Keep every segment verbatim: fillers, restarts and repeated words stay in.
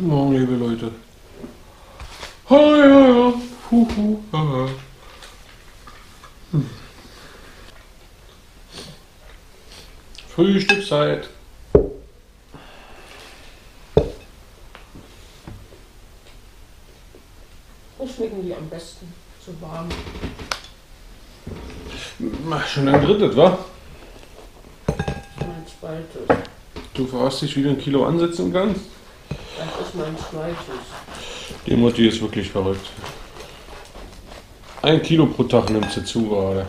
Guten Morgen, liebe Leute. Oh, ja, ja. Puh, puh. Ja, ja. Hm. Frühstückszeit. Wo schmecken die am besten? So warm. Schon ein Drittel, wa? Mein Spaltes. Du verarschst dich, wie du ein Kilo ansetzen kannst? Das ist mein Spaltes. Die Mutti ist wirklich verrückt. Ein Kilo pro Tag nimmt sie zu gerade.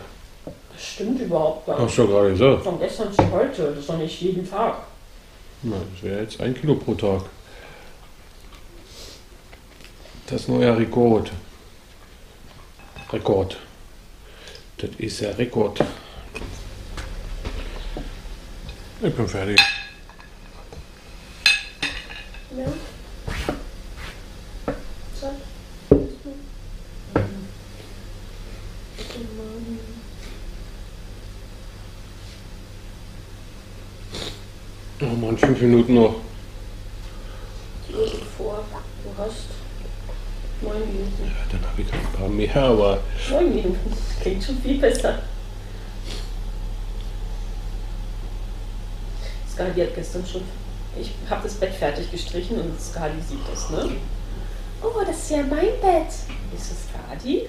Das stimmt überhaupt gar nicht. Hast du ja gerade gesagt. Von gestern zu heute, das ist doch nicht jeden Tag. Na, das wäre jetzt ein Kilo pro Tag. Das neue Rekord. Rekord. Das ist der Rekord. Ich bin fertig. Ja. Oh Mann, fünf Minuten noch. Vor, du hast. neun Minuten. Ja, dann habe ich ein paar mehr, aber... neun Minuten, das klingt schon viel besser. Skadi hat gestern schon... Ich habe das Bett fertig gestrichen und Skadi sieht das, ne? Oh, das ist ja mein Bett. Ist das Skadi?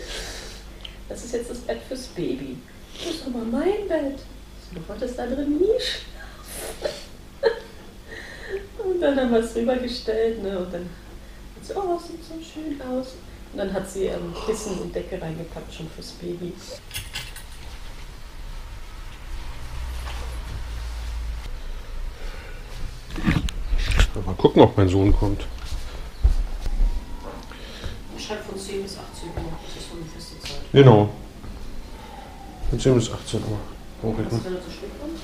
Das ist jetzt das Bett fürs Baby. Das ist aber mein Bett. Du wolltest da drin nie schlafen. Und dann haben wir es rübergestellt, ne? Und dann... oh, das sieht so schön aus. Und dann hat sie ähm, Kissen und Decke reingepackt, schon fürs Baby. Mal gucken, ob mein Sohn kommt. Ich schreibe von zehn bis achtzehn Uhr. Das ist so eine feste Zeit. Genau. Von zehn bis achtzehn Uhr. Hochrechnen. Wenn er zu spät kommt?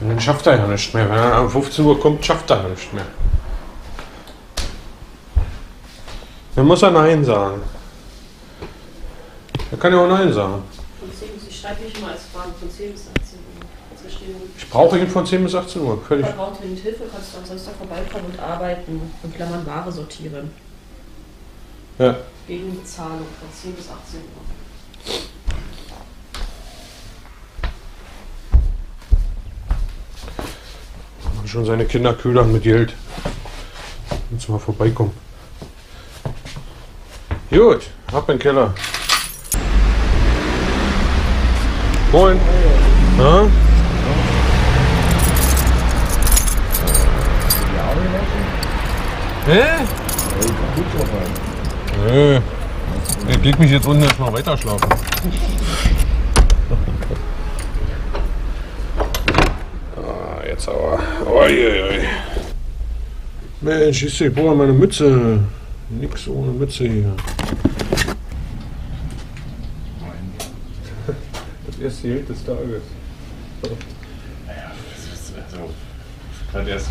Dann schafft er ja nicht mehr. Wenn er am fünfzehn Uhr kommt, schafft er ja nicht mehr. Dann muss er Nein sagen. Er kann ja auch Nein sagen. Von zehn, ich schreibe nicht mal als Fragen von zehn bis achtzehn Uhr. Ich brauche ihn von zehn bis achtzehn Uhr. Völlig. Wenn du mit Hilfe kannst du am Samstag vorbeikommen und arbeiten und Klammern Ware sortieren. Ja. Gegen Bezahlung von zehn bis achtzehn Uhr. Man kann schon seine Kinder ködern mit Geld. Jetzt mal vorbeikommen. Gut, ab in den Keller. Moin. Na? Hä? Nö. Ich leg mich jetzt unten erstmal weiter schlafen. Ah, jetzt aber. Uiuiui. Mensch, siehst du, ich brauche meine Mütze. Nix ohne Mütze hier. Das erste Geld des Tages. So. Naja, das ist also. Gerade erst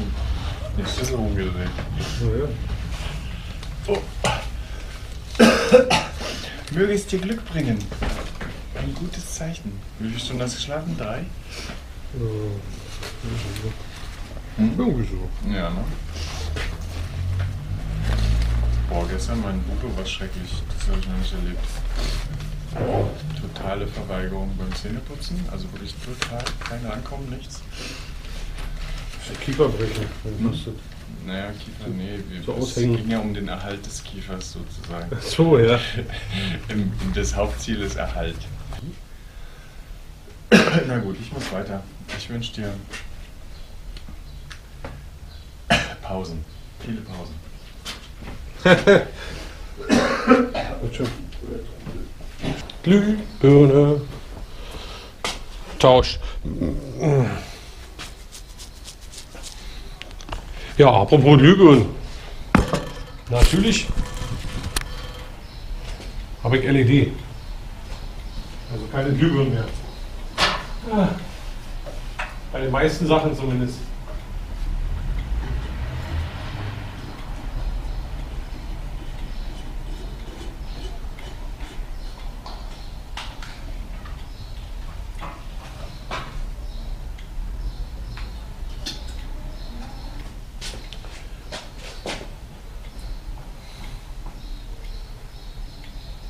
den Schlüssel rumgedreht. Oh, ja. So. Möge es dir Glück bringen. Ein gutes Zeichen. Wie viel Stunden hast du geschlafen? Drei? Ja. Hm? Irgendwie so. Ja, ne? Boah, gestern mein Budo war schrecklich. Das habe ich noch nicht erlebt. Boah, totale Verweigerung beim Zähneputzen. Also wirklich total kein Rankommen, nichts. Der Kieferbrecher, wenn du musstest. Naja, Kiefer, nee. Wir, so es ging ja um den Erhalt des Kiefers sozusagen. Ach so, ja. Das Hauptziel ist Erhalt. Na gut, ich muss weiter. Ich wünsche dir Pausen. Viele Pausen. Glühbirne. Tausch. Ja, apropos Glühbirne. Natürlich habe ich L E D. Also keine Glühbirne mehr. Bei den meisten Sachen zumindest.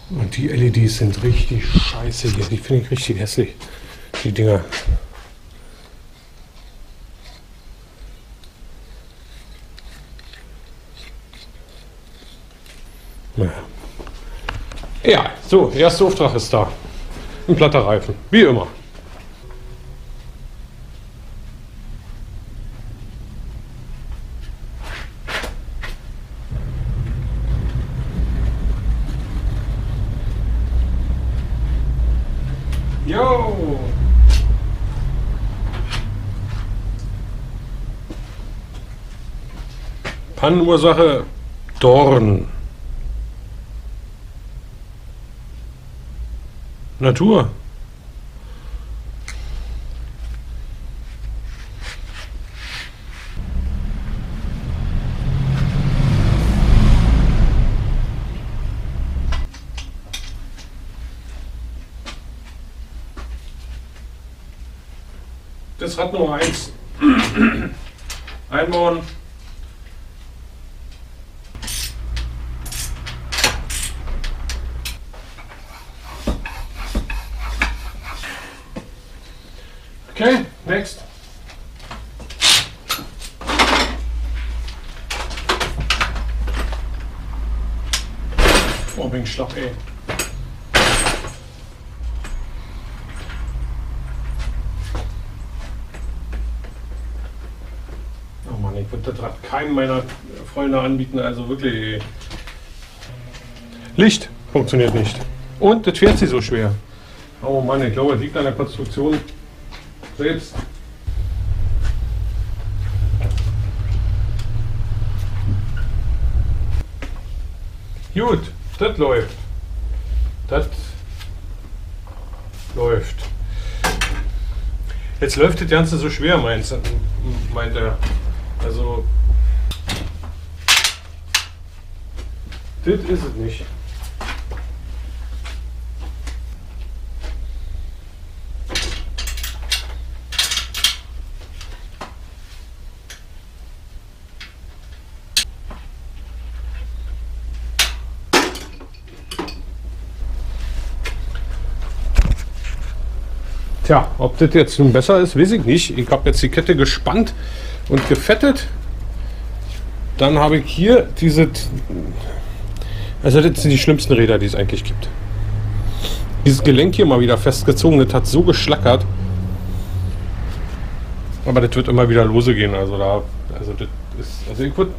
Und die L E Ds sind richtig scheiße hier. Die finde ich richtig hässlich, die Dinger. Naja. Ja, so, der erste Auftrag ist da. Ein platter Reifen, wie immer. Yo! Pannenursache Dorn. Natur. Das Rad Nummer eins. Einbauen. Okay, next. Oh, bin ich schlapp, ey. Oh Mann, ich würde das Rad keinem meiner Freunde anbieten, also wirklich. Licht funktioniert nicht. Und das fährt sie so schwer. Oh Mann, ich glaube, das liegt an der Konstruktion. Selbst. Gut, das läuft. Das läuft. Jetzt läuft das Ganze so schwer, meint er. Also, das ist es nicht. Tja, ob das jetzt nun besser ist, weiß ich nicht. Ich habe jetzt die Kette gespannt und gefettet. Dann habe ich hier diese... Also das sind die schlimmsten Räder, die es eigentlich gibt. Dieses Gelenk hier mal wieder festgezogen, das hat so geschlackert. Aber das wird immer wieder lose gehen. Also, da, also, das ist, also ich würde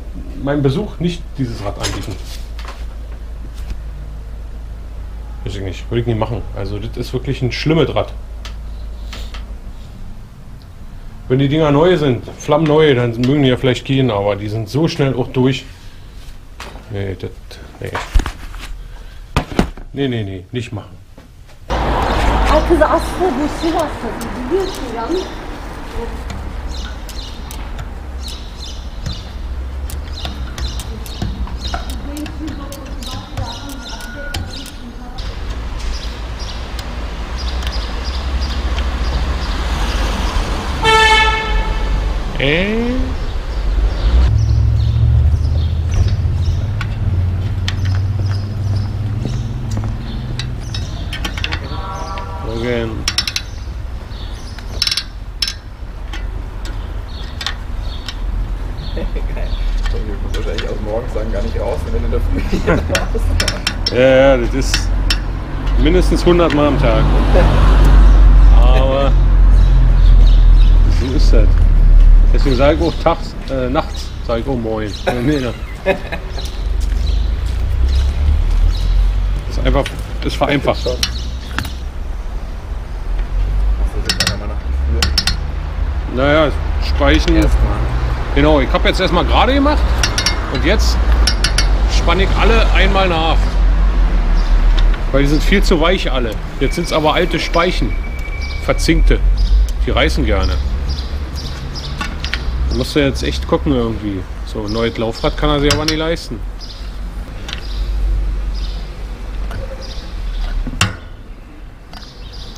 meinem Besuch nicht dieses Rad anbieten. Weiß ich nicht, würde ich nicht machen. Also das ist wirklich ein schlimmes Rad. Wenn die Dinger neu sind, flammneu, dann mögen die ja vielleicht gehen, aber die sind so schnell auch durch. Nee, das, nee. Nee, nee, nee, nicht machen. Again. Geil. So, wir kommen wahrscheinlich aus morgens sagen gar nicht raus, wenn du davon nicht ja, ja, das ist mindestens hundert Mal am Tag. Aber so ist das. Deswegen sage ich auch tags, äh, nachts, sage ich auch moin. Das ist einfach, das ist vereinfacht. Das ist meiner Meinung nach naja, speichen. Erstmal. Genau, ich habe jetzt erstmal gerade gemacht und jetzt spanne ich alle einmal nach. Weil die sind viel zu weich alle. Jetzt sind es aber alte Speichen, verzinkte. Die reißen gerne. Da musst du jetzt echt gucken irgendwie. So ein neues Laufrad kann er sich aber nicht leisten.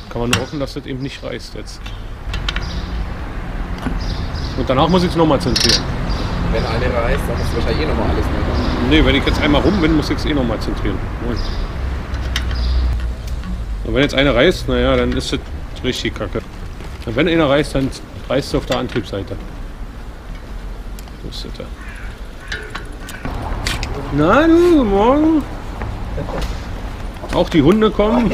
Kann man nur hoffen, dass das eben nicht reißt jetzt. Und danach muss ich es nochmal zentrieren. Wenn eine reißt, dann musst du wahrscheinlich eh nochmal alles machen. Ne, wenn ich jetzt einmal rum bin, muss ich es eh nochmal zentrieren. Moin. Und wenn jetzt einer reißt, naja, dann ist das richtig kacke. Und wenn einer reißt, dann reißt er auf der Antriebsseite. Wo ist das da? Na du, morgen? Auch die Hunde kommen?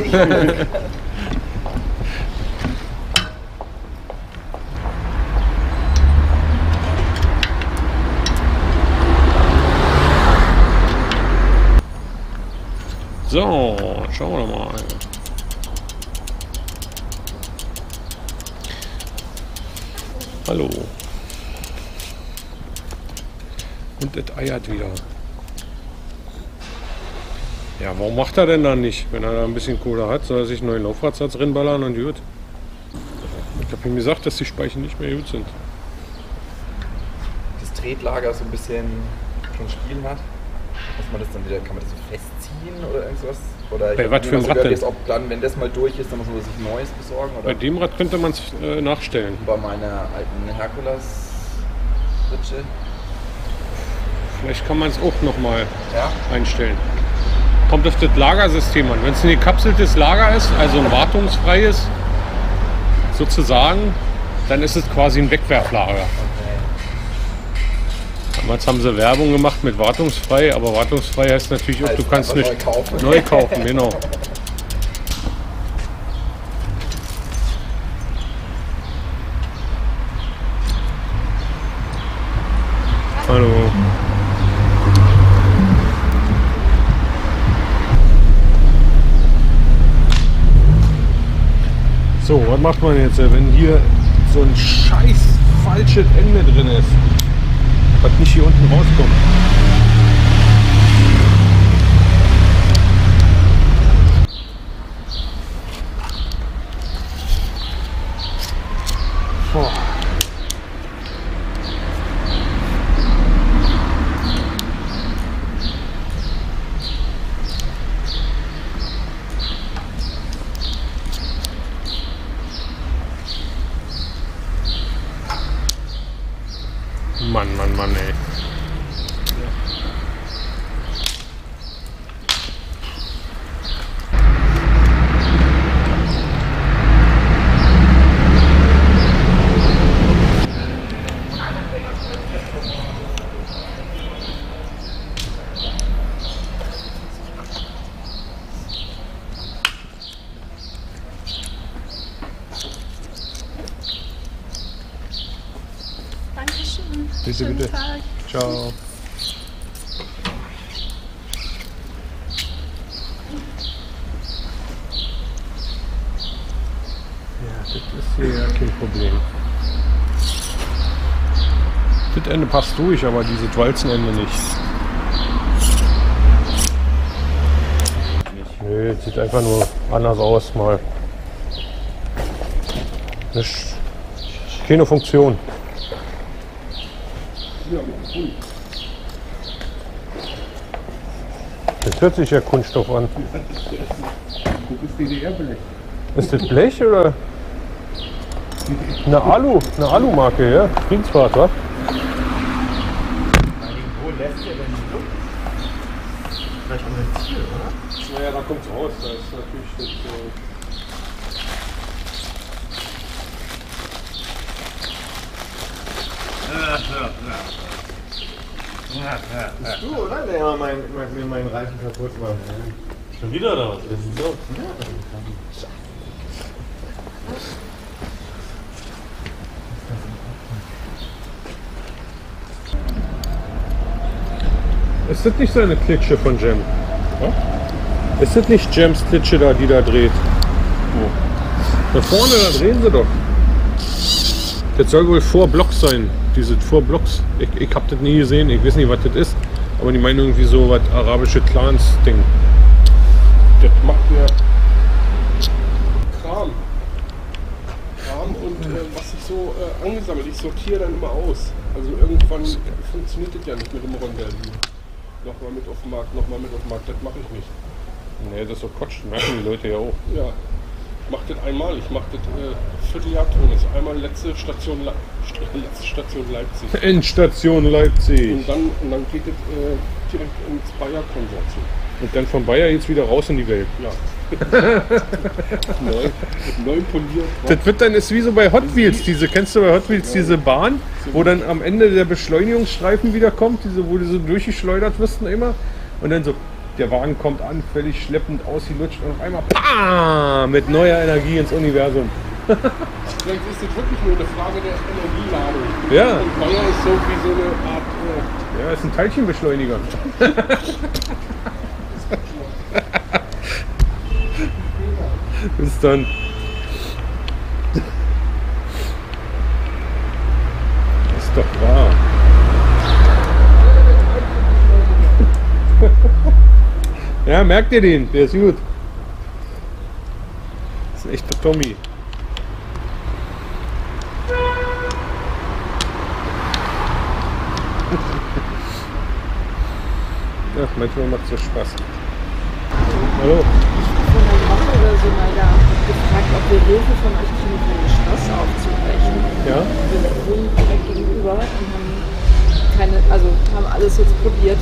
So, schauen wir mal. Hallo. Und das eiert wieder. Ja, warum macht er denn dann nicht? Wenn er da ein bisschen Kohle hat, soll er sich einen neuen Laufradsatz reinballern und gut. Ich habe ihm gesagt, dass die Speichen nicht mehr gut sind. Das Tretlager so ein bisschen schon Spiel hat. Dass man das dann wieder, kann man das so festziehen oder irgendwas? Oder ich bei was für ein Rad denn? Ob dann, wenn das mal durch ist, dann muss man sich ein neues besorgen? Oder? Bei dem Rad könnte man es äh, nachstellen. Bei meiner alten Herkules-Ritsche. Vielleicht kann man es auch nochmal ja? einstellen. Kommt auf das Lagersystem an. Wenn es ein gekapseltes Lager ist, also ein wartungsfreies, sozusagen, dann ist es quasi ein Wegwerflager. Damals haben sie Werbung gemacht mit wartungsfrei, aber wartungsfrei heißt natürlich auch, du kannst nicht neu kaufen. Neu kaufen, genau. Hallo. So, was macht man jetzt, wenn hier so ein scheiß falsches Ende drin ist? Was nicht hier unten rauskommt. Boah. Mann, Mann, Mann, ey. Bitte, bitte. Ciao. Ja, das ist hier ja kein Problem. Das Ende passt durch, aber dieses Walzenende nicht. Nö, nee, sieht einfach nur anders aus mal. Nicht, keine Funktion. Das hört sich ja Kunststoff an. Das ist D D R-Blech. Ist das Blech oder? Eine Alu, eine Alu-Marke, ja? Friedensfahrt, wa? Wo lässt ihr denn die Luft? Vielleicht um ein Ziel, oder? Naja, da kommt es raus. Da ist natürlich das. Äh Bist du, oder? Der hat mein, mein, meinen Reifen kaputt gemacht. Schon wieder, oder was? Das ist so. Ist das nicht seine Klitsche von Jem? Ja? Ist das nicht Jems Klitsche da, die da dreht? Oh. Da vorne, da drehen sie doch. Das soll wohl vor Blocks sein, diese vor Blocks. Ich, ich hab das nie gesehen, ich weiß nicht, was das ist. Aber die meinen irgendwie so was arabische Clans-Ding. Das macht ja Kram. Kram und äh, was sich so äh, angesammelt. Ich sortiere dann immer aus. Also irgendwann funktioniert das ja nicht mit dem Rondell. Nochmal mit auf den Markt, nochmal mit auf den Markt, das mache ich nicht. Nee, das ist so Quatsch, das merken die Leute ja auch. Ja. Mach das einmal, ich mach das äh, Vierteljahrton. Das ist einmal letzte Station, Le St letzte Station Leipzig. Endstation Leipzig. Und dann, und dann geht das äh, direkt ins Bayer-Konsortium. Und dann von Bayer jetzt wieder raus in die Welt. Ja. neu, neu poliert. Das wird dann, ist wie so bei Hot Wheels, diese, kennst du bei Hot Wheels, ja, diese Bahn, wo dann am Ende der Beschleunigungsstreifen wieder kommt, diese, wo die so durchgeschleudert wirst immer. Und dann so, der Wagen kommt an, völlig schleppend ausgelutscht und auf einmal bam, mit neuer Energie ins Universum. Vielleicht ist das wirklich nur eine Frage der Energieladung. Ja. Und Bayer ist so wie so eine Art... Äh ja, ist ein Teilchenbeschleuniger. Bis dann. Das ist doch wahr. Ja, merkt ihr den? Der ist gut. Das ist ein echter Tommy. Ach, manchmal macht es so Spaß. Hallo. Oder so mal da gefragt, ob wir Hilfe von euch kriegen können, das Schloss aufzubrechen. Ja. Wir wohnen direkt gegenüber und haben keine, also haben alles jetzt probiert.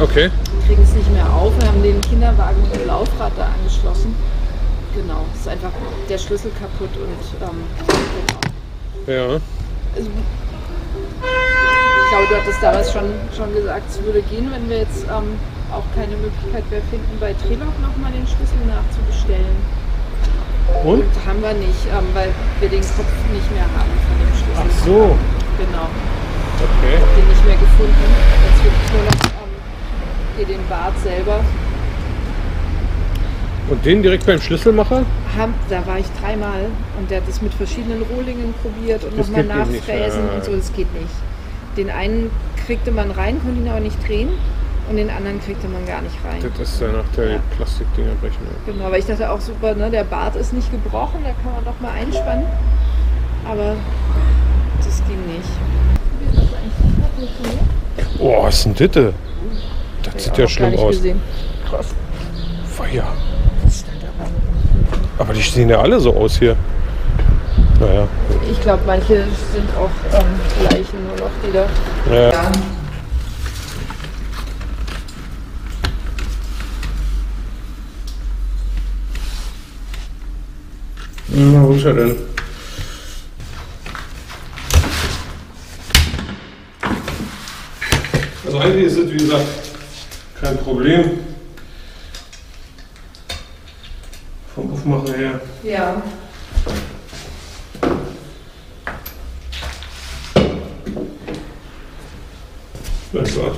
Okay. Kriegen es nicht mehr auf. Wir haben den Kinderwagen mit dem Laufrad da angeschlossen. Genau. Ist einfach der Schlüssel kaputt und ähm, genau. Ja. Also, ich glaube, du hattest damals schon, schon gesagt, es würde gehen, wenn wir jetzt. Ähm, auch keine Möglichkeit mehr finden, bei Trilog nochmal den Schlüssel nachzubestellen. Und? Und haben wir nicht, ähm, weil wir den Kopf nicht mehr haben von dem Schlüssel. Ach so. Genau. Okay. Ich habe den nicht mehr gefunden. Jetzt wirklich nur noch ähm, hier den Bart selber. Und den direkt beim Schlüsselmacher? Haben, da war ich dreimal und der hat das mit verschiedenen Rohlingen probiert und nochmal nachfräsen und so, das geht nicht. Den einen kriegte man rein, konnte ihn aber nicht drehen. Und den anderen kriegte man gar nicht rein. Das ist der Nachteil, ja. Plastikdinger brechen. Ja. Genau, weil ich dachte auch super, ne, der Bart ist nicht gebrochen, da kann man doch mal einspannen. Aber das ging nicht. Oh, was ist denn Ditte? Das, das sieht ja schlimm aus. Gesehen. Krass. Feuer. Aber die sehen ja alle so aus hier. Naja. Ich glaube, manche sind auch ähm, Leichen nur noch, die da. Ja. Ja. Na, wo ist er denn? Also eigentlich ist es, wie gesagt, kein Problem. Vom Aufmachen her. Ja. Na klar.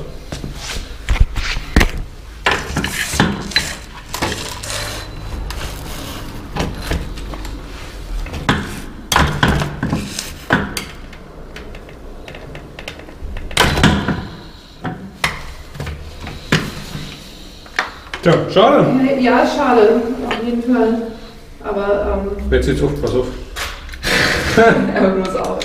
Tja, schade. Ja, schade, auf jeden Fall. Aber, ähm... Jetzt geht's auf, pass auf. Aber bloß auf.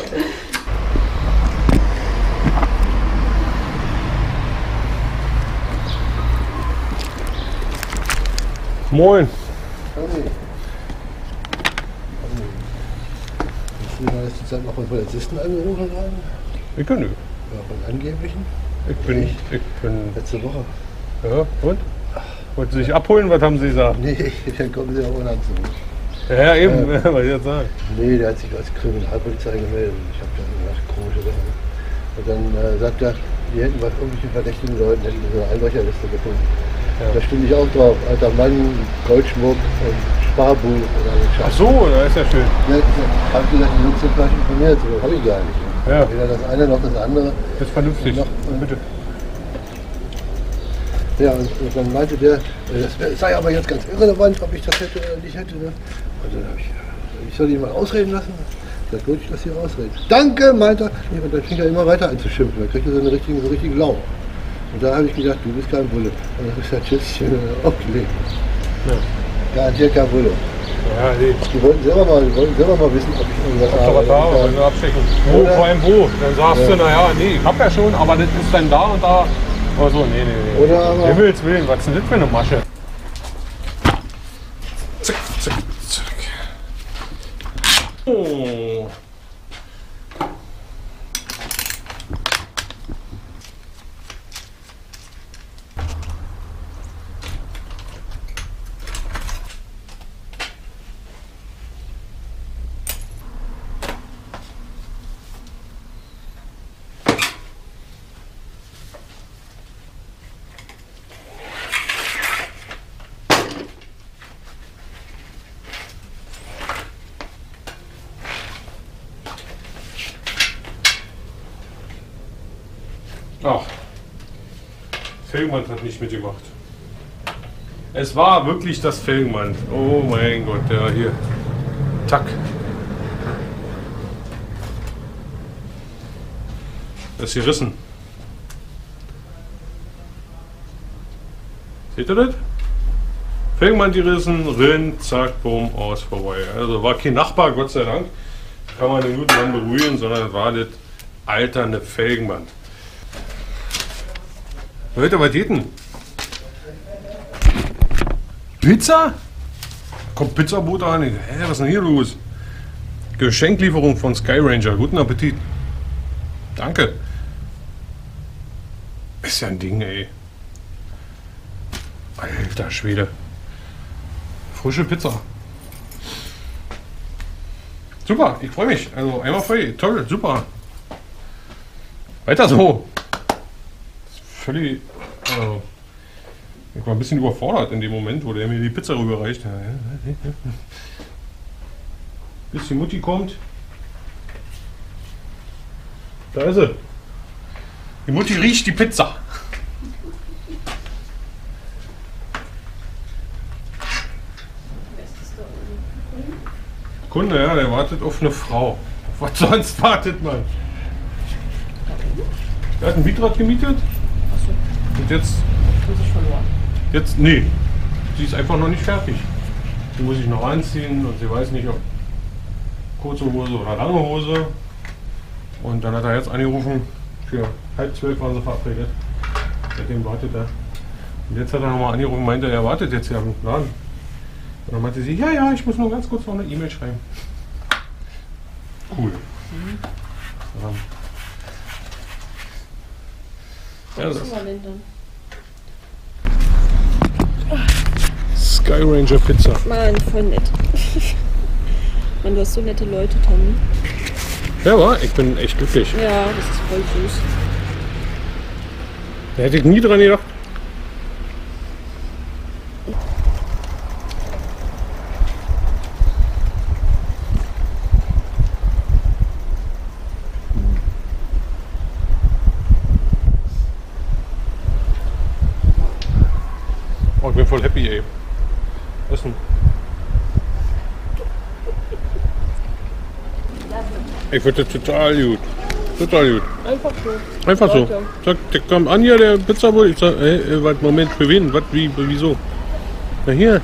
Moin. Hey. Hast du die meiste Zeit noch mal Polizisten angerufen haben? Ich kann nicht. Ja, von angeblichen? Ich bin... Ich, ich bin... Letzte Woche. Ja, und? Wollten Sie sich abholen? Was haben Sie gesagt? Nee, dann kommen Sie auch ohne anzurufen. Ja, eben, ähm, was ich jetzt sagen. Nee, der hat sich als Kriminalpolizei gemeldet. Ich habe dann gemacht, komische Sachen. Und dann äh, sagt er, die hätten was irgendwelche verdächtigen Leuten, hätten so eine Einbrecherliste gefunden. Ja. Da stimme ich auch drauf. Alter Mann, Goldschmuck und Sparbuch oder so. Ach so, da ist ja schön. Ja, ich habe gesagt, die Jungs sind falsch informiert, das habe ich gar nicht. Ja. Weder das eine noch das andere. Das ist vernünftig. Noch, äh, bitte. Ja, und dann meinte der, das sei aber jetzt ganz irrelevant, ob ich das hätte oder nicht hätte. Ne? Und dann habe ich, ich soll ihn mal ausreden lassen. Dann würde ich das hier ausreden. Danke, meinte er. Und dann fing er immer weiter an zu schimpfen. Dann kriegt er so einen richtigen, so einen richtigen Lau. Und da habe ich gedacht, du bist kein Bulle. Und dann habe ich gesagt, tschüss, aufgelegt. Ja. Garantiert kein Bulle. Ja, nee. Die wollten selber mal, die wollten selber mal wissen, ob ich irgendwas habe. Ob du was habe, wenn du abstecken. Wo, vor allem wo? Dann sagst ja. du, naja, nee, ich hab ja schon, aber das ist dann da und da. Oh so, nee, nee, nee. Oder aber... Himmels Willen, was ist denn das für eine Masche? Zack, zack, zack. Oh. Ach, Felgenband hat nicht mitgemacht. Es war wirklich das Felgenband. Oh mein Gott, der hier. Tack. Das ist gerissen. Seht ihr das? Felgenband gerissen, Rind, zack, boom, aus, vorbei. Also war kein Nachbar, Gott sei Dank. Kann man den guten Mann beruhigen, sondern war das alternde Felgenband. Leute, was geht denn? Pizza? Kommt Pizzabote an? Hä, was ist denn hier los? Geschenklieferung von Skyranger. Guten Appetit. Danke. Ist ja ein Ding, ey. Alter Schwede. Frische Pizza. Super, ich freue mich. Also einmal frei. Toll, super. Weiter so. Völlig. Also, ich war ein bisschen überfordert in dem Moment, wo der mir die Pizza rüberreicht. Bis die Mutti kommt. Da ist sie. Die Mutti riecht die Pizza. Kunde, ja, der wartet auf eine Frau. Auf was sonst wartet man? Der hat ein Vitrad gemietet. Achso. Und jetzt. Muss ich verloren. Jetzt, nee. Sie ist einfach noch nicht fertig. Die muss ich noch anziehen und sie weiß nicht, ob kurze Hose oder lange Hose. Und dann hat er jetzt angerufen, für halb zwölf waren sie verabredet. Seitdem wartet er. Und jetzt hat er nochmal angerufen, meinte er, er wartet jetzt hier am Laden. Und dann meinte sie, ja, ja, ich muss nur ganz kurz noch eine E-Mail schreiben. Cool. Mhm. Ja, das ist Skyranger Pizza. Mann, voll nett. Mann, du hast so nette Leute, Tommy. Ja, war, ich bin echt glücklich. Ja, das ist voll süß. Da hätte ich nie dran gedacht. Oh, ich bin voll happy, ey. Essen. Ich finde das total gut. Total gut. Einfach so. Einfach so. Sag, der kam an hier, der Pizzabote. Ich sag, hey, warte, Moment, für wen? Was, wie, wieso? Na hier.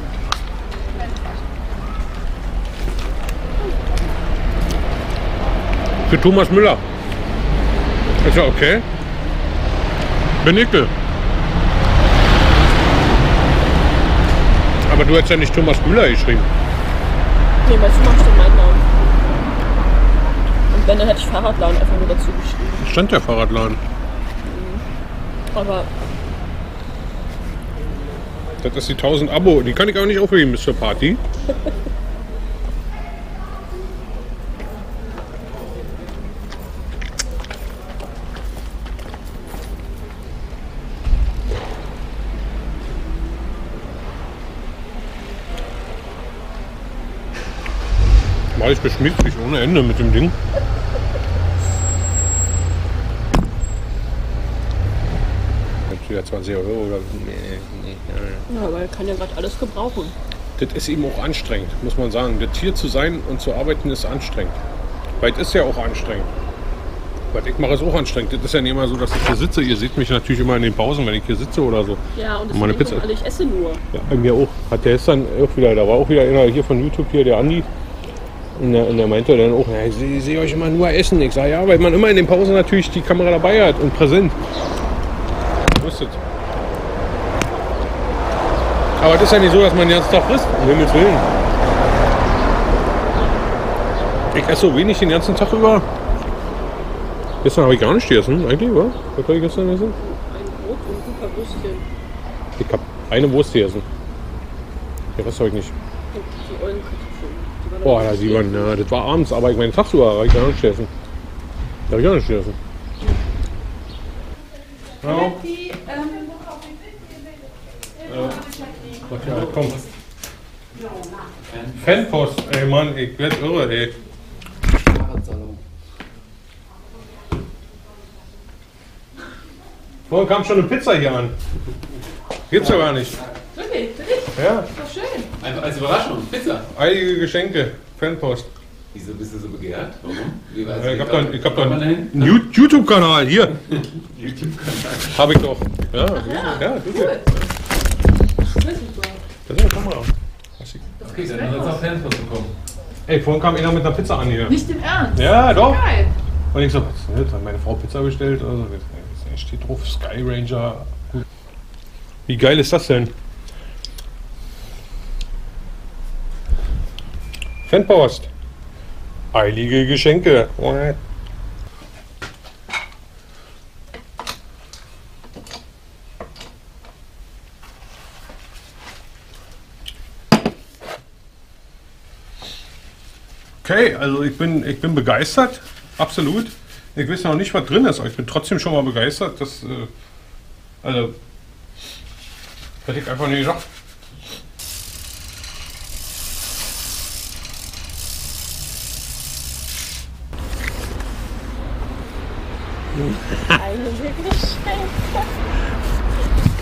Für Thomas Müller. Ist ja okay. Bin ich will. Aber du hast ja nicht Thomas Müller geschrieben. Nee, weil du machst den meinen Namen. Und wenn, dann hätte ich Fahrradladen einfach nur dazu geschrieben. Da stand der Fahrradladen. Aber... Das ist die tausend Abo. Die kann ich auch nicht aufheben bis zur Party. Ich beschmiegt mich ohne Ende mit dem Ding. Jetzt wieder zwanzig Euro oder. Nee, nee, nee. Ja, aber er kann ja gerade alles gebrauchen. Das ist eben auch anstrengend, muss man sagen. Das hier zu sein und zu arbeiten ist anstrengend. Weil das ist ja auch anstrengend. Weil ich mache es auch anstrengend. Das ist ja nicht immer so, dass ich hier sitze. Ihr seht mich natürlich immer in den Pausen, wenn ich hier sitze oder so. Ja, und das meine Pizza. Alle, ich esse nur. Ja, bei mir auch. Hat der gestern auch wieder, da war auch wieder einer hier von YouTube hier, der Andi. Und der, und der meinte dann auch, ja, ich sehe euch immer nur essen. Ich sage, ja, weil man immer in den Pausen natürlich die Kamera dabei hat und präsent. Wusstet. Aber das ist ja nicht so, dass man den ganzen Tag frisst. Um Himmels Willen. Ich esse so wenig den ganzen Tag über. Gestern habe ich gar nicht gegessen, eigentlich, oder? Was habe ich gestern gegessen? Ein Brot und ein paar Würstchen. Ich habe eine Wurst gegessen. Den Rest habe ich nicht. Boah, ja, sie waren, ja, das war abends, aber ich meine, tagsüber habe ich gar nicht gegessen. Da habe ich auch nicht gegessen. Hallo? Ja, komm. Fanpost, ey Mann, ich werd irre, ey. Vorhin kam schon eine Pizza hier an. Gibt's ja gar nicht. Wirklich? Ja. Das war schön. Einfach als Überraschung. Pizza. Eilige Geschenke. Fanpost. Wieso bist du so begehrt? Warum? Wie weiß ja, ich, ich habe doch, hab doch einen YouTube-Kanal. Hier. YouTube-Kanal. Habe ich doch. Ja, ach, ja. Ja, du cool. Das ist eine Kamera. Okay, dann hat es auch Fanpost bekommen. Ey, vorhin kam einer mit einer Pizza an hier. Nicht im Ernst? Ja, doch. Geil. Und ich so, was ist das? Hat meine Frau Pizza bestellt? Also, steht drauf, Sky Ranger. Wie geil ist das denn? Fanpost. Eilige Geschenke. Okay, also ich bin, ich bin begeistert. Absolut. Ich weiß noch nicht, was drin ist, aber ich bin trotzdem schon mal begeistert, dass, äh, also, hätte ich einfach nicht gedacht.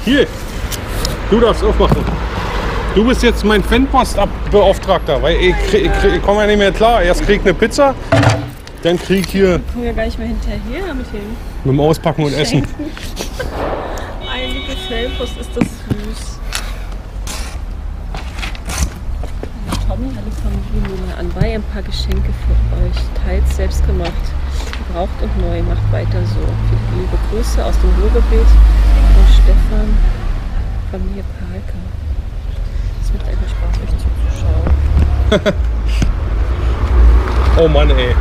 Hier, du darfst aufmachen. Du bist jetzt mein Fanpostbeauftragter, weil ich, ich, ich komme ja nicht mehr klar. Erst krieg ich eine Pizza. Dann krieg hier. Ich komme ja gar nicht mehr hinterher damit hin. Mit dem Auspacken und Schenken. Essen. Einige Fanpost, ist das süß. Tommy, hallo Tommy, wir nehmen an bei ein paar Geschenke für euch. Teils selbst gemacht. Gebraucht und neu. Macht weiter so. Viele liebe Grüße aus dem Ruhrgebiet von Stefan, Familie Palka. Es macht einfach Spaß, euch zuzuschauen. Oh Mann, ey.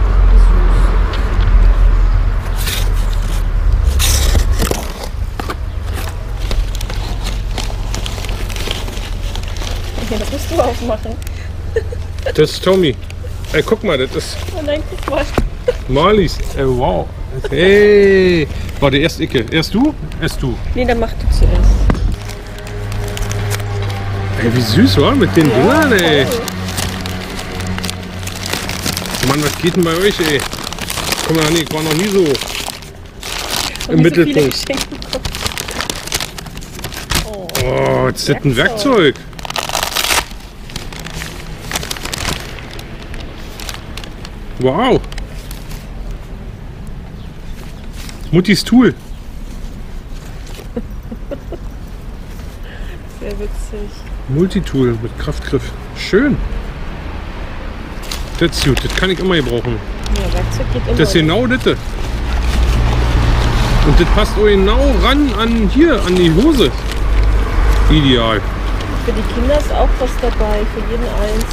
Das musst du aufmachen. Das ist Tommy. Ey, guck mal, das ist. Oh nein, guck mal. Marlies. Ey, wow. Hey. Warte, erst Icke. Erst du? Erst du. Nee, dann mach du zuerst. Ey, wie süß, war mit den ja, Dingern, ey. Toll. Mann, was geht denn bei euch, ey? Komm mal, nee, ich war noch nie so im nie Mittelpunkt. So oh, oh, jetzt ist das ein Werkzeug. Wow! Muttis Tool! Sehr witzig. Multitool mit Kraftgriff. Schön! Das ist gut, das kann ich immer gebrauchen. Ja, Werkzeug geht immer. Das ist genau das. Und das passt auch genau ran an hier, an die Hose. Ideal. Für die Kinder ist auch was dabei, für jeden eins.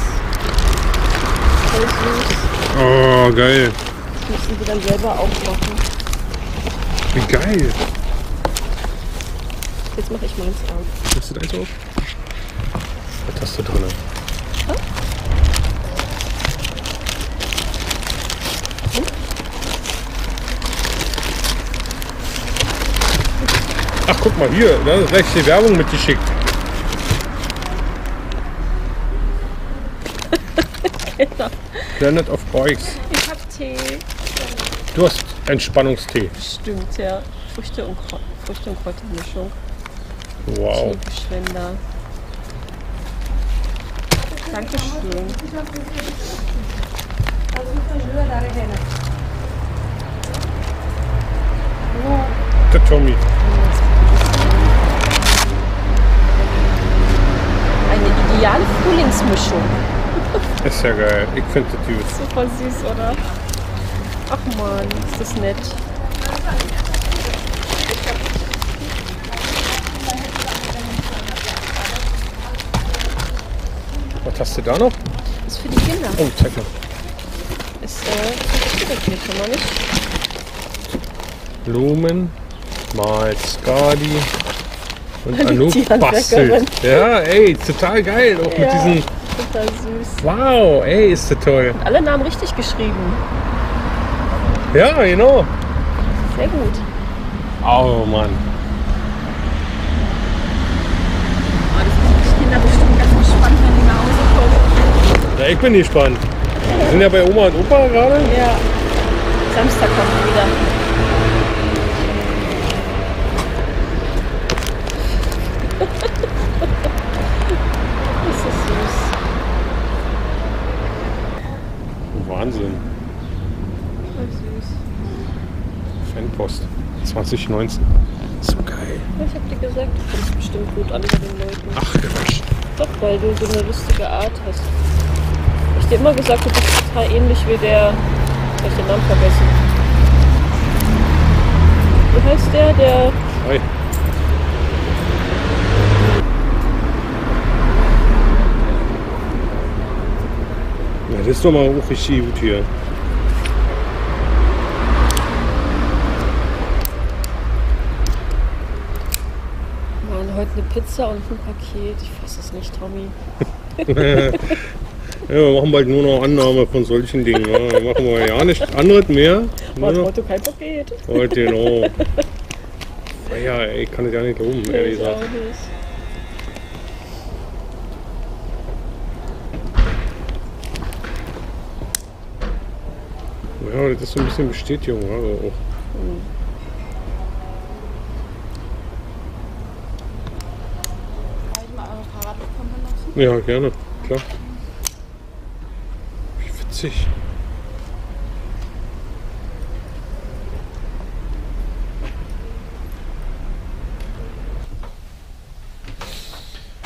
Voll süß. Oh, geil. Das müssen wir dann selber aufmachen. Wie geil. Jetzt mache ich meins auf. Machst du deins auf? Was hast du drin? Hm? Hm? Ach, guck mal hier. Da ist gleich die Werbung mitgeschickt. Genau. Planet of Bikes. Ich hab Tee. Du hast Entspannungstee. Stimmt, ja. Früchte und, Früchte und Kräutermischung. Wow. Schnittgeschwender. Dankeschön. Der Tommy. Eine ideale Frühlingsmischung. Ist ja geil, ich finde das süß. Das ist voll süß, oder? Ach man, ist das nett. Was hast du da noch? Das ist für die Kinder. Oh, zeig mal. Ist äh, das hier schon mal nicht. Blumen, mal Skadi und Anouk bastelt. Ja, ey, total geil. Auch ja. Mit diesen. Total süß. Wow, ey, ist das toll. Und alle Namen richtig geschrieben. Ja, genau. Sehr gut. Oh, Mann. Oh, das sind die Kinder bestimmt ganz gespannt, wenn die nach Hause kommen. Ja, ich bin gespannt. Wir sind ja bei Oma und Opa gerade. Ja. Samstag kommen wir wieder. neunzig neunzehn. So geil. Ich hab dir gesagt, du findest bestimmt gut an den Leuten. Ach, Quatsch. Doch, weil du so eine lustige Art hast. Ich hab dir immer gesagt, du bist total ähnlich wie der... Ich hab den Namen vergessen. Wie heißt der? Der... Hi. Ja, das ist doch mal auch richtig gut hier. Heute eine Pizza und ein Paket. Ich fass es nicht, Tommy. Ja, wir machen bald nur noch Annahme von solchen Dingen. Ja, machen wir ja nicht anderes mehr. Heute heute kein Paket. Heute genau. Ja, ich kann es ja nicht glauben, nee, ehrlich gesagt. Ja, das ist so ein bisschen Bestätigung. Also auch. Mhm. Ja, gerne, klar. Wie witzig.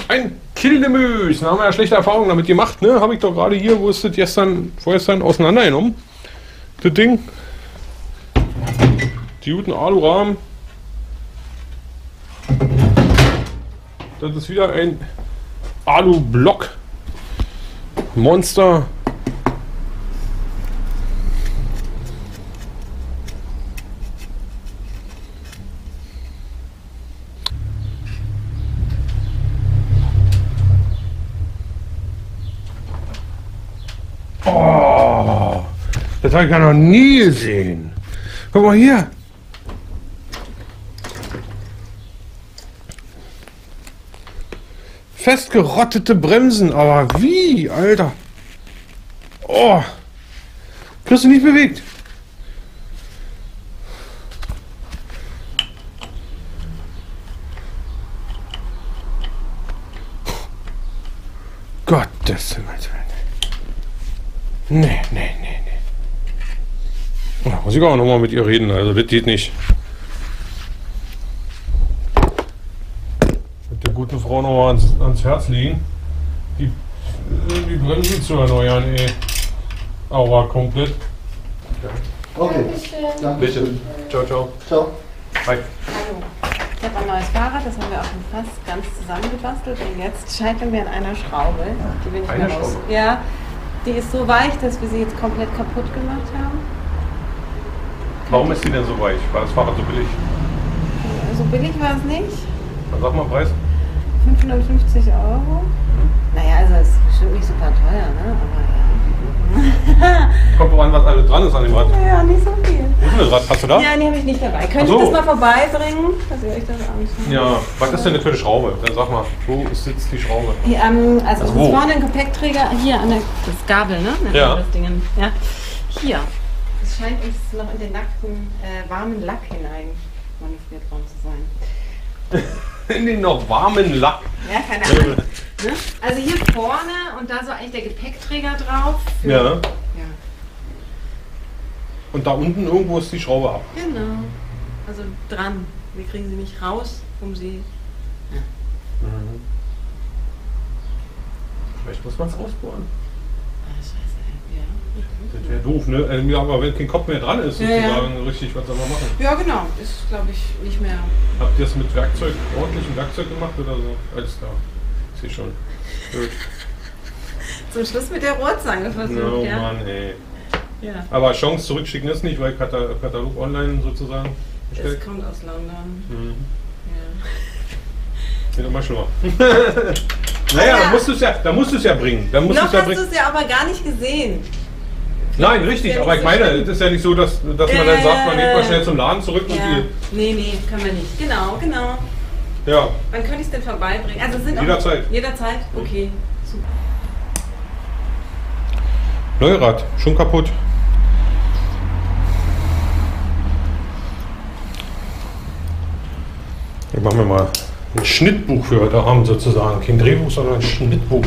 Ein Kildemüs. Da haben wir ja schlechte Erfahrungen damit gemacht, ne? Habe ich doch gerade hier, wo ist das gestern, vorgestern auseinandergenommen. Das Ding. Die guten Alurahmen. Das ist wieder ein Alu-Block Monster. Oh, das habe ich ja noch nie gesehen. Guck mal hier. Festgerottete Bremsen, aber wie, Alter. Oh, kriegst du nicht bewegt. Gottes Himmels Willen. Nee, nee, nee, nee. Oh, muss ich auch nochmal mit ihr reden, also das geht nicht. Guten Frau nochmal ans, ans Herz liegen, die, die Bremse zu erneuern, ey. Aber komplett. Okay. Dankeschön. Bitte. Ciao, ciao. Ciao. Hi. Hallo. Ich habe ein neues Fahrrad, das haben wir auch schon fast ganz zusammengebastelt und jetzt scheitern wir an einer Schraube. Die bin ich eine mehr raus. Ja, die ist so weich, dass wir sie jetzt komplett kaputt gemacht haben. Warum ist die denn so weich? War das Fahrrad so billig? So billig war es nicht. Dann sag mal Preis. fünfhundertfünfzig Euro. Naja, also ist bestimmt nicht super teuer, ne? Aber ja. Kommt woran, was alles dran ist an dem Rad? Naja, nicht so viel. Wo ist denn das Rad? Hast du da? Ja, nee, habe ich nicht dabei. Könnt ihr das mal vorbeibringen? Dass ihr euch das anschaut. Ja, was ist denn das für eine Schraube? Dann sag mal, wo sitzt die Schraube? Ja, ähm, also, also wo? Das vorne ein Gepäckträger, hier an der das Gabel, ne? Das ja. Das Ding. Ja. Hier. Es scheint uns noch in den nackten, äh, warmen Lack hinein manövriert worden zu sein. In den noch warmen Lack. Ja, keine Ahnung. Ne? Also hier vorne und da so eigentlich der Gepäckträger drauf. Für, ja. ja. Und da unten irgendwo ist die Schraube ab. Genau. Also dran. Wir kriegen sie nicht raus, um sie... Ja. Mhm. Vielleicht muss man es ausbohren. Ah, scheiße. Ja. Das wäre doof, ne? Ja, aber wenn kein Kopf mehr dran ist, sozusagen, ja, ja. Richtig, was soll man machen? Ja, genau. Ist, glaube ich, nicht mehr... Habt ihr das mit Werkzeug, ordentlichem Werkzeug gemacht oder so? Alles klar. Ich sehe schon. Gut. Zum Schluss mit der Rohrzange versucht, no, ja? Mann, ey. Ja. Aber Chance zurückschicken ist nicht, weil Katalog online sozusagen bestellt. Das kommt aus London. Mhm. Ja. Geht doch mal schlauer. Naja, da musst du es ja, ja bringen. Da musst noch ja hast du es ja aber gar nicht gesehen. Nein, richtig, ja aber ich so meine, es ist ja nicht so, dass, dass äh, man dann sagt, man geht mal schnell zum Laden zurück ja. und die... Nee, nee, können wir nicht. Genau, genau. Ja. Wann könnte ich es denn vorbeibringen? Also sind jederzeit. Auch, jederzeit? Okay, super. Neurad, schon kaputt. Ich mache mir mal ein Schnittbuch für heute Abend sozusagen. Kein Drehbuch, sondern ein Schnittbuch.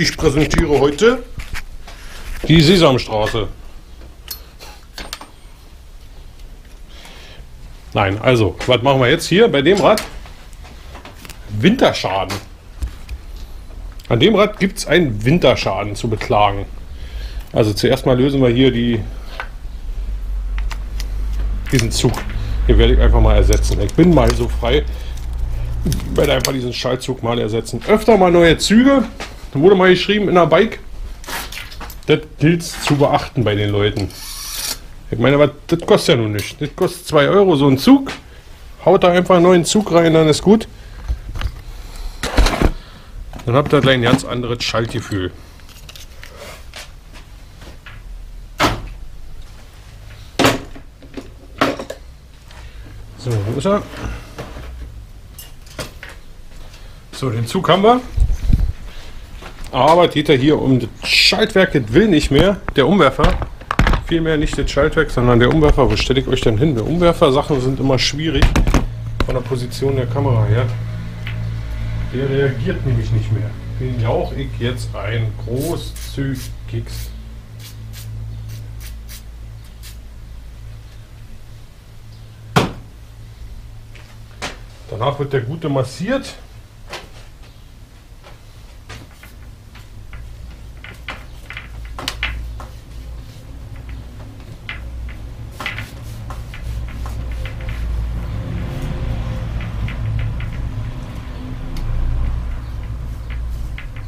und ich präsentiere heute die Sesamstraße. Nein, also, was machen wir jetzt hier bei dem Rad? Winterschaden. An dem Rad gibt es einen Winterschaden zu beklagen. Also zuerst mal lösen wir hier die, diesen Zug. Hier werde ich einfach mal ersetzen. Ich bin mal so frei. Ich werde einfach diesen Schaltzug mal ersetzen. Öfter mal neue Züge. Da wurde mal geschrieben in der Bike. Das gilt zu beachten bei den Leuten. Ich meine, aber das kostet ja nun nichts. Das kostet zwei Euro so ein Zug. Haut da einfach einen neuen Zug rein, dann ist gut. Dann habt ihr gleich ein ganz anderes Schaltgefühl. So, wo ist er? So, den Zug haben wir. Aber geht ja hier um das Schaltwerk, das will nicht mehr. Der Umwerfer, vielmehr nicht das Schaltwerk, sondern der Umwerfer. Wo stelle ich euch denn hin? Der Umwerfer-Sachen sind immer schwierig von der Position der Kamera her. Der reagiert nämlich nicht mehr. Den jauche ich jetzt ein großzügiges. Danach wird der Gute massiert.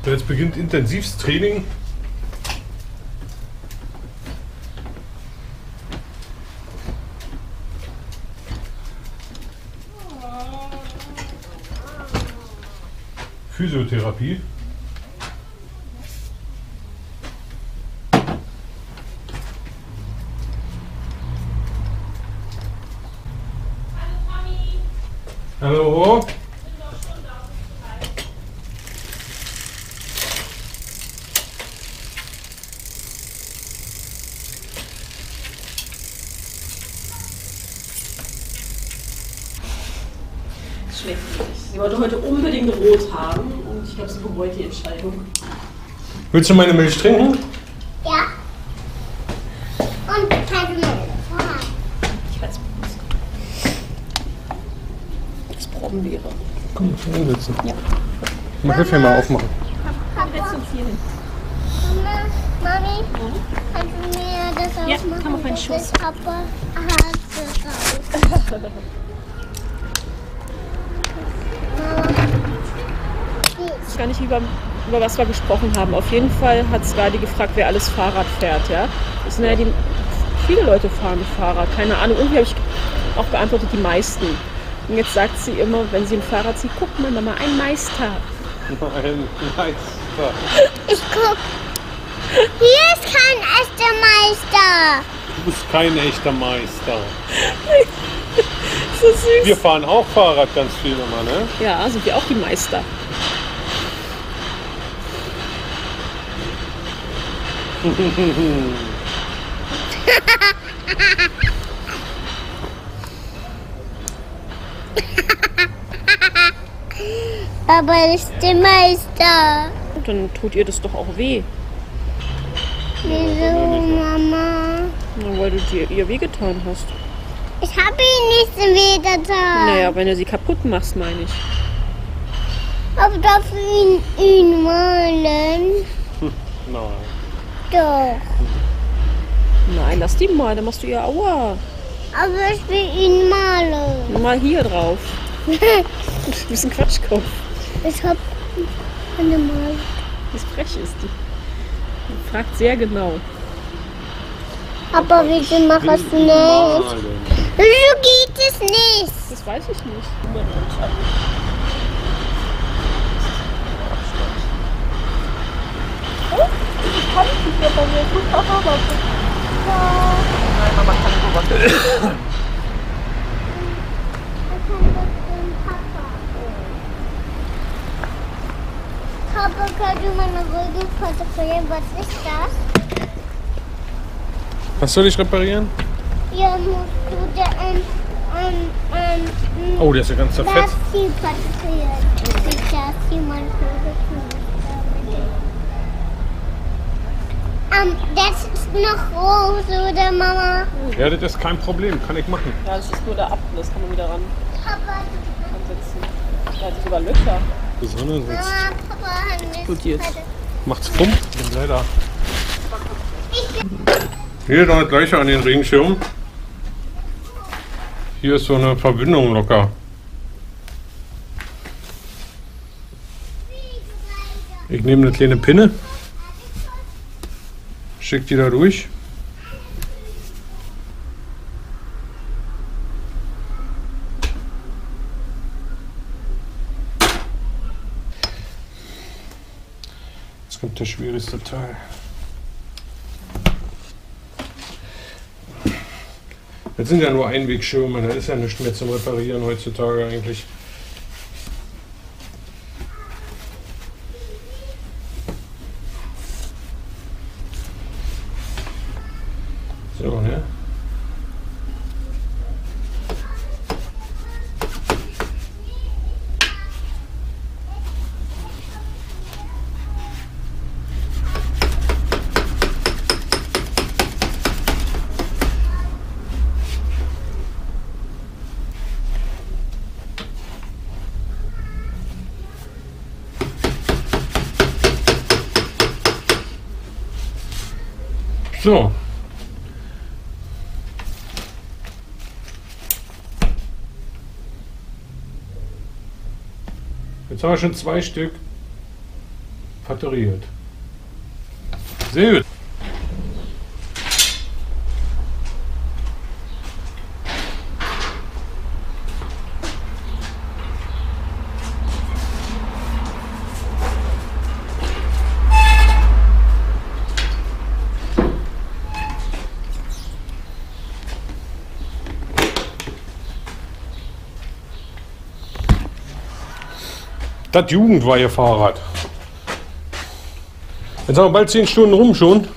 Jetzt beginnt intensives Training. Physiotherapie. Hallo, Tommy. Hallo. Sie wollte heute unbedingt rot haben und ich glaube, sie bereut die Entscheidung. Willst du meine Milch trinken? Ja. Und keine Milch. Ich weiß nicht. Das Brombeere. Komm, hier sitzen. Ja. Mach Hilfe mal aufmachen. Komm, jetzt uns hier hin. Mama, Mami, hm? Kannst du mir das ausmachen? Ja, komm auf meinen Schoß. Papa hat das raus. Ich weiß gar nicht, über, über was wir gesprochen haben. Auf jeden Fall hat Sladi gefragt, wer alles Fahrrad fährt. Ja? Das sind ja die, viele Leute fahren Fahrrad, keine Ahnung. Irgendwie habe ich auch beantwortet, die meisten. Und jetzt sagt sie immer, wenn sie ein Fahrrad sieht, guck mal, Mama, ein Meister. Ein Meister. Ich guck. Hier ist kein echter Meister. Du bist kein echter Meister. So süß. Wir fahren auch Fahrrad ganz viel immer, ne? Ja, sind wir auch die Meister. Papa ist der Meister. Dann tut ihr das doch auch weh. Wieso, Mama? Na, weil du dir ihr wehgetan hast. Ich habe ihr nichts wehgetan. Naja, wenn du sie kaputt machst, meine ich. Aber darf ich ihn malen? Nein. Doch. Nein, lass die mal, dann machst du ihr Aua. Aber ich will ihn malen. Mal hier drauf. Du bist ein Quatschkopf. Ich hab eine Mal. Wie frech ist die. Die fragt sehr genau. Aber wie du machst es nicht. So geht es nicht. Das weiß ich nicht. Ich kann nicht mehr bei mir. Gut, Papa, Papa. Nein, Mama kann so was. Ich kann das mit dem Papa. Papa, kannst du meine Rücken kontrollieren? Was ist das? Was soll ich reparieren? Ja, musst du da ein... Oh, der ist ja ganz zerfetzt. Das hier kontrollieren. Das hier, meine Rücken kontrollieren. Um, das ist noch rot, oder Mama? Ja, das ist kein Problem, kann ich machen. Ja, das ist nur der Apfel, das kann man wieder ran. Papa, du da hat sich sogar Löcher. Die Sonne sitzt. Mama, Papa hat explodiert. Macht's bumm, den Leider. Hier dort Löcher an den Regenschirm. Hier ist so eine Verbindung locker. Ich nehme eine kleine Pinne, schicke die da durch. Jetzt kommt der schwierigste Teil. Das sind ja nur Einwegschirme, da ist ja nichts mehr zum Reparieren heutzutage eigentlich. So, ne? So. Jetzt haben wir schon zwei Stück fatoriert. Sehr gut. Das Jugend war ihr Fahrrad. Jetzt haben wir bald zehn Stunden rum schon.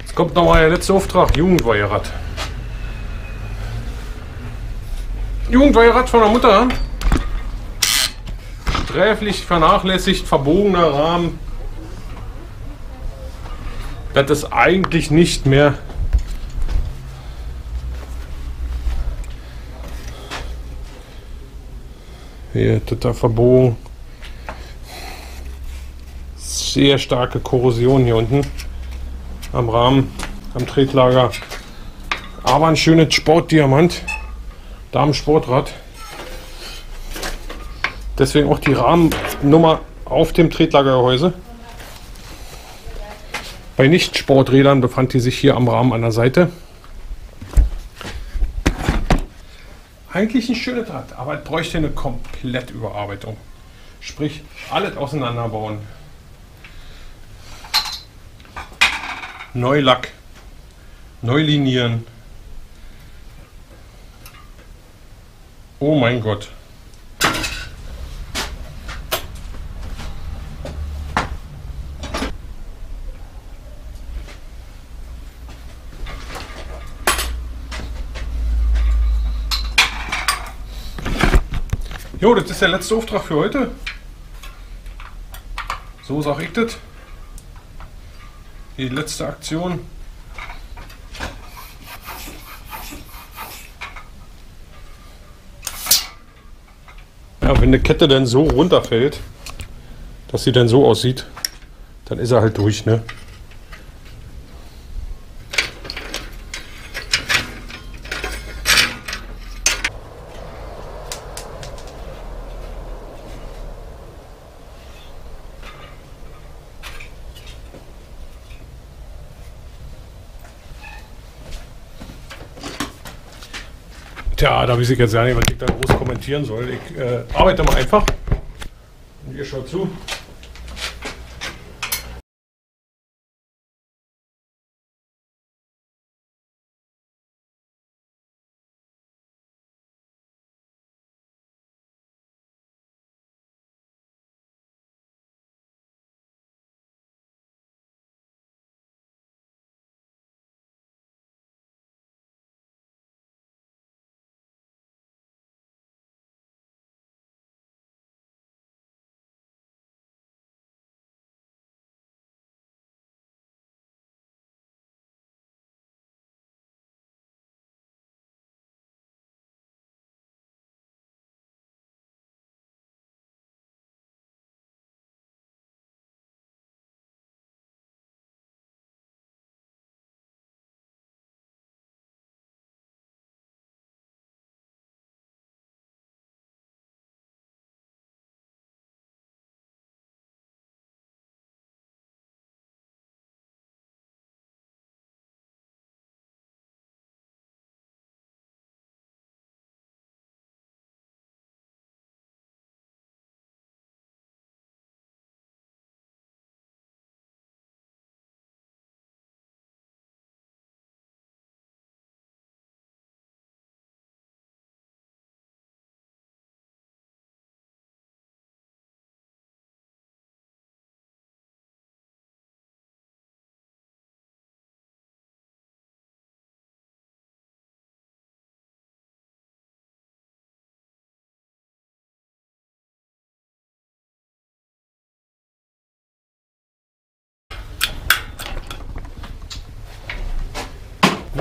Jetzt kommt nochmal der letzte Auftrag, Jugendweiherad. Jugendweiherad von der Mutter. Sträflich vernachlässigt, verbogener Rahmen. Das ist eigentlich nicht mehr. Hier, total verbogen. Sehr starke Korrosion hier unten am Rahmen, am Tretlager. Aber ein schönes Sportdiamant. Da am Sportrad. Deswegen auch die Rahmennummer auf dem Tretlagergehäuse. Bei Nicht-Sporträdern befand die sich hier am Rahmen an der Seite. Eigentlich ein schönes Rad, aber es bräuchte eine Komplettüberarbeitung. Sprich, alles auseinanderbauen. Neulack, neulinieren. Oh mein Gott. Jo, das ist der letzte Auftrag für heute. So sag ich das. Die letzte Aktion. Ja, wenn eine Kette dann so runterfällt, dass sie dann so aussieht, dann ist er halt durch, ne? Tja, da weiß ich jetzt ja nicht, was ich da groß kommentieren soll. Ich äh, arbeite mal einfach. Und ihr schaut zu.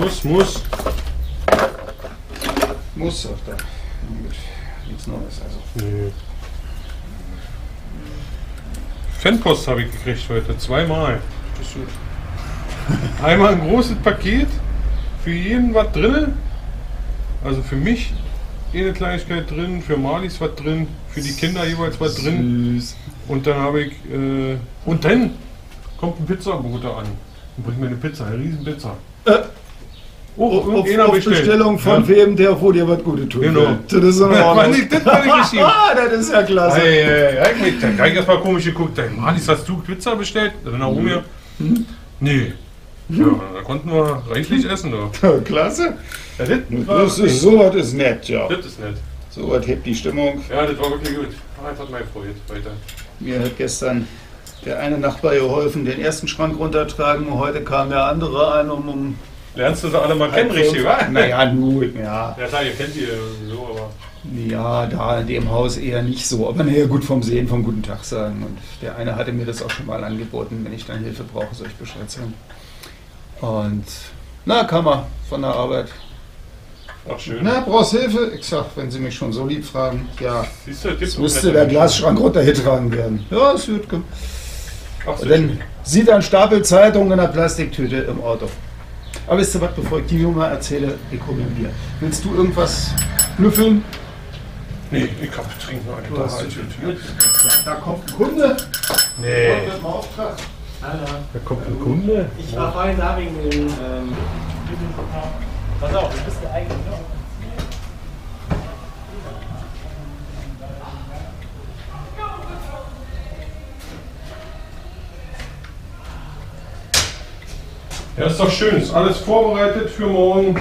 Muss, muss. Muss, sagt er. Gut, nichts Neues also. Nee. Fanpost habe ich gekriegt heute, zweimal. Das ist gut. Einmal ein großes Paket, für jeden was drin. Also für mich eine Kleinigkeit drin, für Marlies was drin, für die Kinder jeweils was drin. Süß. Und dann habe ich, äh, und dann kommt ein Pizzabote an und bringt mir eine Pizza, eine Riesenpizza. Äh. Oh, auf, auf Bestellung von ja. wem, der wo dir was Gutes tut. Genau. Das ist normal. Das, das, das ist ja klasse. Hey, hey, hey, da habe ich erstmal komisch geguckt. Marlies, hast du Pizza bestellt? Dann auch mir. Hm? Nee. Ja, da konnten wir reichlich essen. Da. Klasse. Ja, das das ist, so was ist nett, ja. Das ist nett. So was hebt die Stimmung. Ja, das war wirklich gut. Das hat mich gefreut. Weiter. Mir hat gestern der eine Nachbar geholfen, den ersten Schrank runtertragen. Und heute kam der andere an, um... um Lernst du sie alle mal kennen, richtig, wa? Naja, gut, ja. Ja, klar, ihr kennt die so, aber... Ja, da in dem Haus eher nicht so. Aber naja, gut vom Sehen, vom guten Tag sagen. Und der eine hatte mir das auch schon mal angeboten, wenn ich dann Hilfe brauche, soll ich Bescheid sagen. Und na, kam er von der Arbeit. Ach, schön. Na, brauchst Hilfe? Ich sag, wenn Sie mich schon so lieb fragen, ja. Siehst du, es müsste der Glasschrank runtergetragen werden. Ja, ist gut. Ach, so. Und dann sieht er einen Stapel Zeitungen in der Plastiktüte im Auto. Aber wisst ihr was, bevor ich die Junge erzähle, ich komme mit dir. Willst du irgendwas büffeln? Nee, ich kann trinken. Du hast die Tür. Da kommt ein Kunde. Nee. Da kommt ein Kunde. Ich war vorhin da wegen dem... Ähm, pass auf, du bist ja eigentlich noch. Ja, ist doch schön, ist alles vorbereitet für morgen.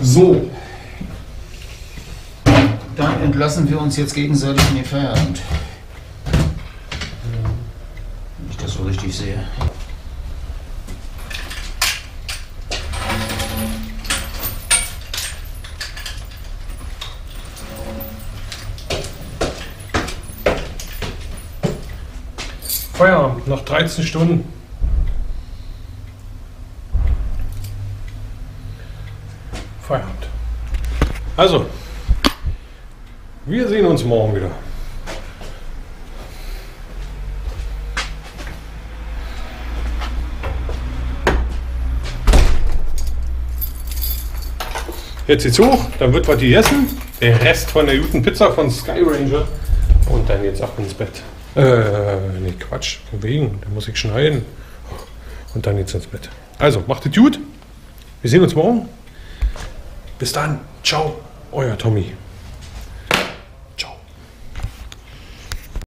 So. Dann entlassen wir uns jetzt gegenseitig in den Feierabend. Wenn ich das so richtig sehe. Feierabend, nach dreizehn Stunden. Feierabend. Also, wir sehen uns morgen wieder. Jetzt geht's hoch, dann wird was gegessen. Der Rest von der guten Pizza von Sky Ranger. Und dann geht's ab ins Bett. Äh, nee, Quatsch, von wegen, da muss ich schneiden. Und dann geht's ins Bett. Also, macht es gut. Wir sehen uns morgen. Bis dann. Ciao, euer Tommy.